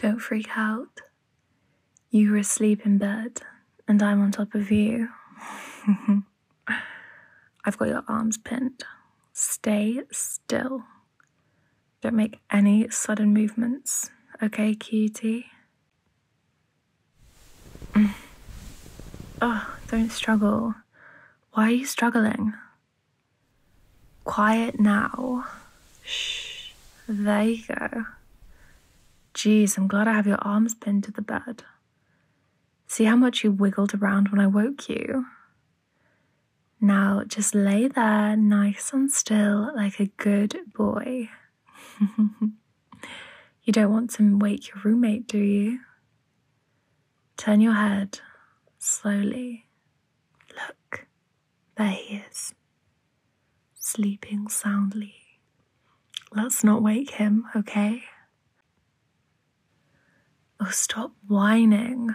Don't freak out. You were asleep in bed, and I'm on top of you. I've got your arms pinned. Stay still. Don't make any sudden movements. Okay, cutie? Oh, don't struggle. Why are you struggling? Quiet now. Shh. There you go. Jeez, I'm glad I have your arms pinned to the bed. See how much you wiggled around when I woke you? Now just lay there nice and still like a good boy. You don't want to wake your roommate, do you? Turn your head slowly. Look, there he is, sleeping soundly. Let's not wake him, okay? Oh, stop whining.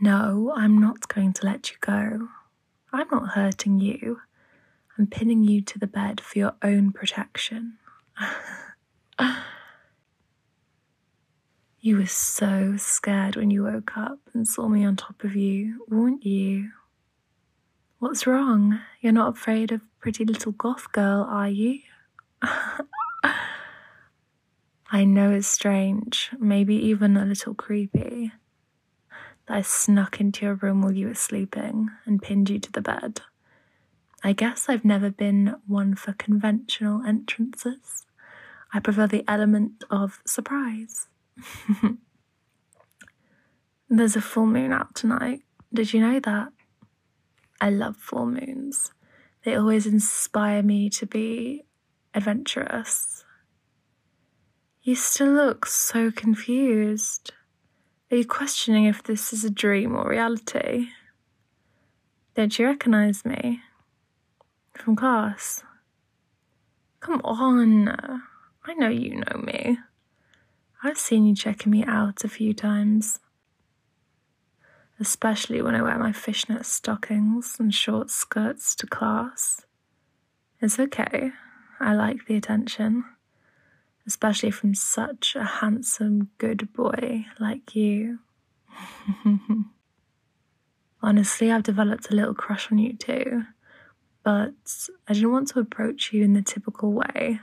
No, I'm not going to let you go. I'm not hurting you. I'm pinning you to the bed for your own protection. You were so scared when you woke up and saw me on top of you, weren't you? What's wrong? You're not afraid of pretty little goth girl, are you? I know it's strange, maybe even a little creepy, that I snuck into your room while you were sleeping and pinned you to the bed. I guess I've never been one for conventional entrances. I prefer the element of surprise. There's a full moon out tonight. Did you know that? I love full moons. They always inspire me to be adventurous. You still look so confused. Are you questioning if this is a dream or reality? Don't you recognise me? From class? Come on. I know you know me. I've seen you checking me out a few times. Especially when I wear my fishnet stockings and short skirts to class. It's okay. I like the attention. Especially from such a handsome, good boy like you. Honestly, I've developed a little crush on you too. But I didn't want to approach you in the typical way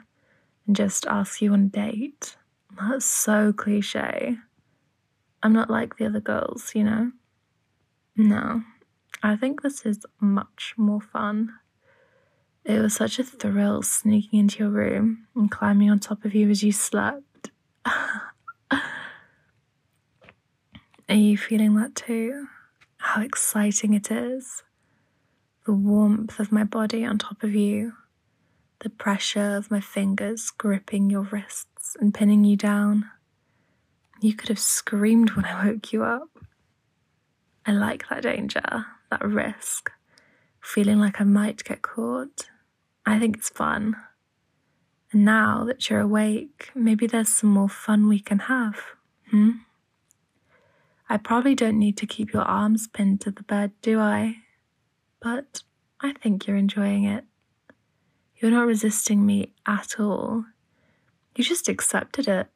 and just ask you on a date. That's so cliche. I'm not like the other girls, you know? No, I think this is much more fun. It was such a thrill sneaking into your room and climbing on top of you as you slept. Are you feeling that too? How exciting it is. The warmth of my body on top of you. The pressure of my fingers gripping your wrists and pinning you down. You could have screamed when I woke you up. I like that danger, that risk. Feeling like I might get caught. I think it's fun. And now that you're awake, maybe there's some more fun we can have, I probably don't need to keep your arms pinned to the bed, do I? But I think you're enjoying it. You're not resisting me at all. You just accepted it.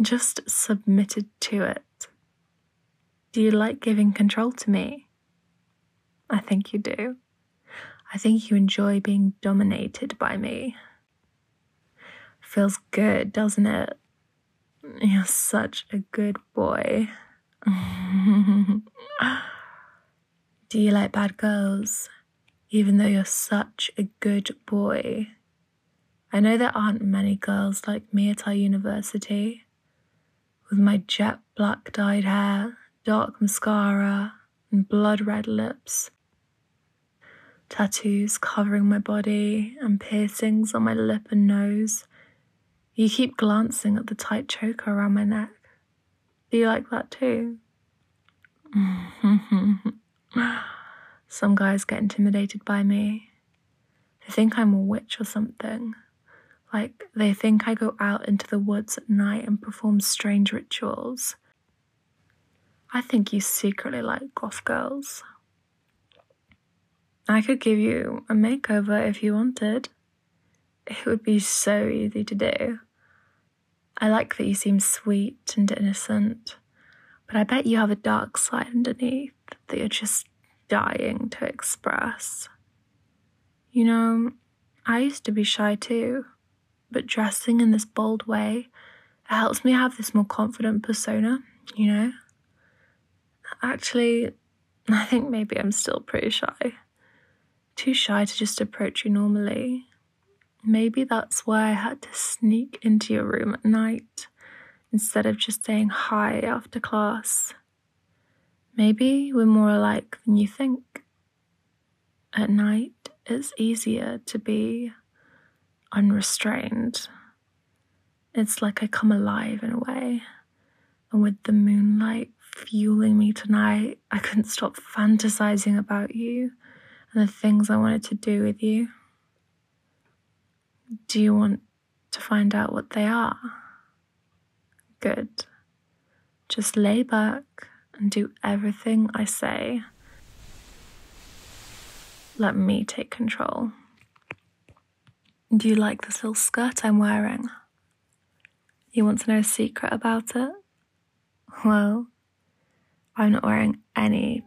Just submitted to it. Do you like giving control to me? I think you do. I think you enjoy being dominated by me. Feels good, doesn't it? You're such a good boy. Do you like bad girls, even though you're such a good boy? I know there aren't many girls like me at our university. With my jet black dyed hair, dark mascara, and blood red lips. Tattoos covering my body and piercings on my lip and nose. You keep glancing at the tight choker around my neck. Do you like that too? Some guys get intimidated by me. They think I'm a witch or something. Like, they think I go out into the woods at night and perform strange rituals. I think you secretly like goth girls. I could give you a makeover if you wanted. It would be so easy to do. I like that you seem sweet and innocent, but I bet you have a dark side underneath that you're just dying to express. You know, I used to be shy too, but dressing in this bold way, it helps me have this more confident persona, you know? Actually, I think maybe I'm still pretty shy. Too shy to just approach you normally. Maybe that's why I had to sneak into your room at night instead of just saying hi after class. Maybe we're more alike than you think. At night, it's easier to be unrestrained. It's like I come alive in a way. And with the moonlight fueling me tonight, I couldn't stop fantasizing about you and the things I wanted to do with you. Do you want to find out what they are? Good. Just lay back and do everything I say. Let me take control. Do you like this little skirt I'm wearing? You want to know a secret about it? Well, I'm not wearing any